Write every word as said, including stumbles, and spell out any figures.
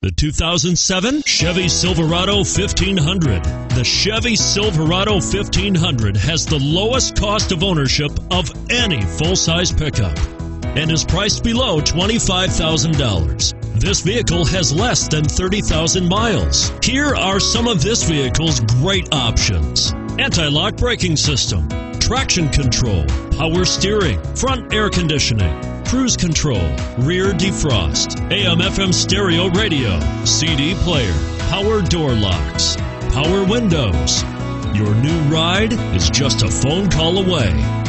The two thousand seven Chevy Silverado fifteen hundred. The Chevy Silverado fifteen hundred has the lowest cost of ownership of any full-size pickup and is priced below twenty-five thousand dollars. This vehicle has less than thirty thousand miles. Here are some of this vehicle's great options: anti-lock braking system, traction control, power steering, front air conditioning, cruise control, rear defrost, A M F M stereo radio, C D player, power door locks, power windows. Your new ride is just a phone call away.